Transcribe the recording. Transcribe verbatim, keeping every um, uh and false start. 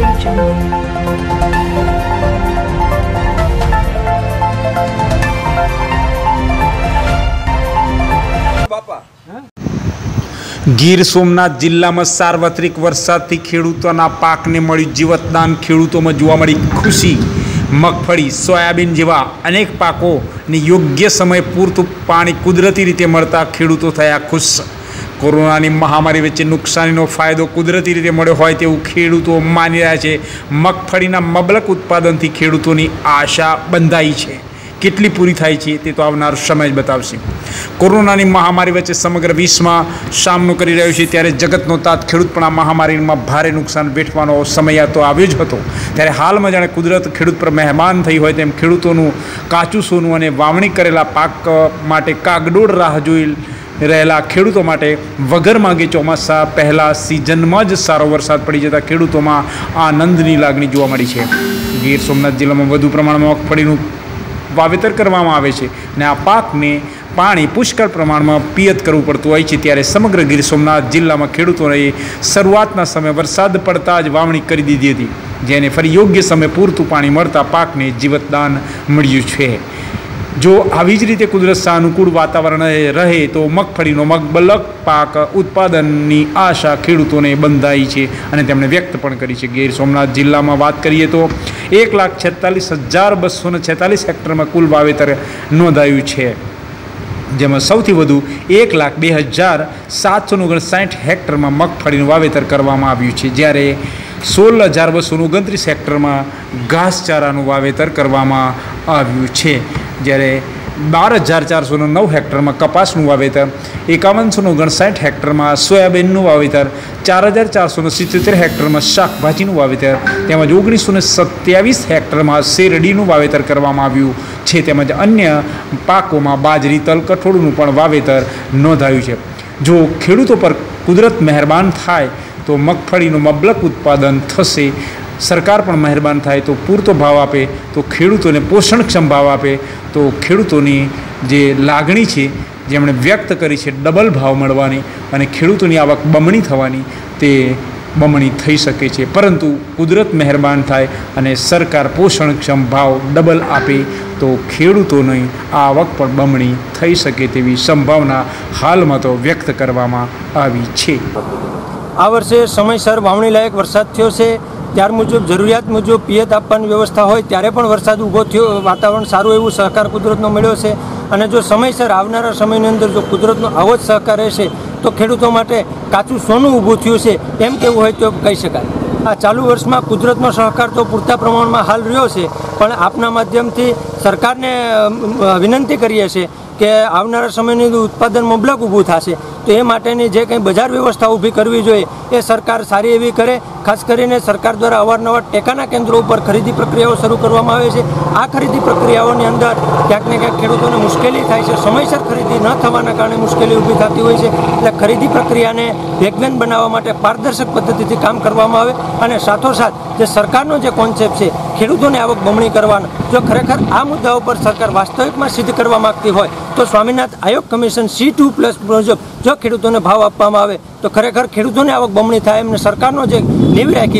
गीर सोमनाथ जिल्ला में सार्वत्रिक वरसाद थी खेडूतोना पाकने मळ्युं जीवतदान। खेडूतो में जोवा मळी खुशी। मगफड़ी, सोयाबीन जेवा अनेक पाकों ने योग्य समय पूरतुं पाणी कुदरती रीते मळता खेडूतो थया खुश। कोरोनानी महामारी वच्चे नुकसानीनो फायदो कुदरती रीते मळ्यो होय तेवुं खेडूतो मानी रह्या छे। मगफड़ीना मबलक उत्पादनथी खेडूतोनी आशा बंधाई छे। केटली पूरी थाय छे ते तो आवनार समय ज बतावशे। कोरोनानी महामारी वच्चे समग्र विश्व में सामनो करी रह्यो छे त्यारे जगतनो तात खेडूत पण आ महामारीमां भारे नुकसान वेठवानो समय तो आव्यो ज हतो। त्यारे हाल में जाणे कुदरत खेडूत पर मेहमान थई होय तेम खेडूतोनुं काचुं सोनुं अने वावणी करेला पाक माटे कागडोळ राह जोई रहेला खेडूतो माटे वगर मांगे चोमासा पहला सीजन में ज सारो वरसाद पड़ी जता खेडूतोमां आनंदनी लागणी जोवा मळी छे। गीर सोमनाथ जिल्ला में वधु प्रमाणमां मगफळीनुं वावेतर करवामां आवे छे ने आ पाक ने पाणी पुष्कळ प्रमाण में पियत करवू पड़तुं होय छे त्यारे समग्र गीर सोमनाथ जिल्ला में खेडूतोए शरूआतना समय वरसाद पड़ता ज वावणी करी दीधी हती जेने फरी योग्य समय पूरतुं पाणी मळता पाकने जीवतदान मळ्युं छे। जो आवी ज रीते कुदरत सानुकूल वातावरण रहे तो मगफळीनो मगबलक पाक उत्पादननी आशा खेडूतोने बंधाई छे अने तेमणे व्यक्त पण करी छे। गीर सोमनाथ जिल्ला में बात करिए तो एक लाख छेतालीस हज़ार बसो छेतालीस हेक्टर में कुल वावेतर नोंधायुं छे जेमां सौथी वधु एक लाख बे हज़ार सात सौ ओगणसाठ हेक्टर में मगफळीनुं वावेतर करवामां आव्युं छे ज्यारे सोल हज़ार बसो ओगणत्रीस हेक्टर में घासचारानुं वावेतर करवामां आव्युं छे जयरे बार हज़ार चार सौ नौ हेक्टर में कपासनु वावेतर एकावन सौ ओगणसाठ हेक्टर में सोयाबीननु वावेतर चार हज़ार चार सौ सित्तेर हेक्टर में शाकभाजीनु वावेतर तेमज ओगनीस सौ सत्यावीस हेक्टर में शेरडीनु वावेतर करवामां आव्युं छे तेमज अन्य पाकों में बाजरी तल कठोळनुं पण वावेतर नोंधायुं छे। जो खेडूतो पर कुदरत मेहरबान थाय तो मगफळीनुं मबलक उत्पादन थशे। सरकार पण मेहरबान थाय तो पूरतो भाव आपे तो खेडूतोने पोषणक्षम भाव आपे तो खेडूतोनी जे लागणी छे जेमणे व्यक्त करी छे डबल भाव मळवानी अने खेडूतोनी आवक बमणी थवानी ते बमणी थई शके छे परंतु कुदरत मेहरबान थाय अने सरकार पोषणक्षम भाव डबल आपे तो खेडूतोनी आवक पण बमणी थई शके तेवी संभावना हालमां तो व्यक्त करवामां आवी छे। आ वर्षे समयसर वावणी लायक वरसाद थयो छे त्यार मुजब जरूरियात मुजब पियत आपवानी व्यवस्था होय त्यारे पण वरसाद ऊभो थयो। वातावरण सारूं एवुं सहकार कुदरतनो मळ्यो छे अने जो समयसर आवनारा समयनी अंदर जो कुदरतनो आवो ज सहकार रहेशे तो खेडूतो माटे काचुं सोनुं ऊभुं थयुं छे एम कहेवुं होय तो कही शकाय। आ चालू वर्ष में कुदरतनो सहकार तो पूरता प्रमाण में हाल रह्यो छे पण आपना माध्यमथी सरकारने विनंती करीए छे के आवनारा समयनी उत्पादन मबलक ऊभुं थशे तो ये माटेनी जे कंई बजार व्यवस्था ऊभी करवी जोईए ए सरकार सारी एवी करे। खास करीने सरकार द्वारा अवारनवार टेकाना केन्द्रों पर खरीदी प्रक्रियाओ शरू करवामां आवे छे। आ खरीदी प्रक्रियाओनी अंदर क्यांक ने क्यांक खेडूतोने मुश्केली थाय छे। समयसर खरीदी न थवाना कारणे मुश्केली ऊभी थती होय छे एटले खरीदी प्रक्रियाने वेगवान बनाववा माटे पारदर्शक पद्धतिथी काम करवामां आवे अने साथोसाथ जे सरकारनो जे कॉन्सेप्ट छे खेडूतोने आवक बमणी करवानो जो खरेखर आ मुद्दाओ पर सरकार वास्तविकमां सिद्ध करवा मागती होय तो स्वामीनाथ आयोग कमीशन सी टू प्लस मुजब जो खेडूतोने भाव आपवामां आवे तो खरेखर खेडूतोने आवक बमणी थाय एमने सरकारनो जे नीव राखी।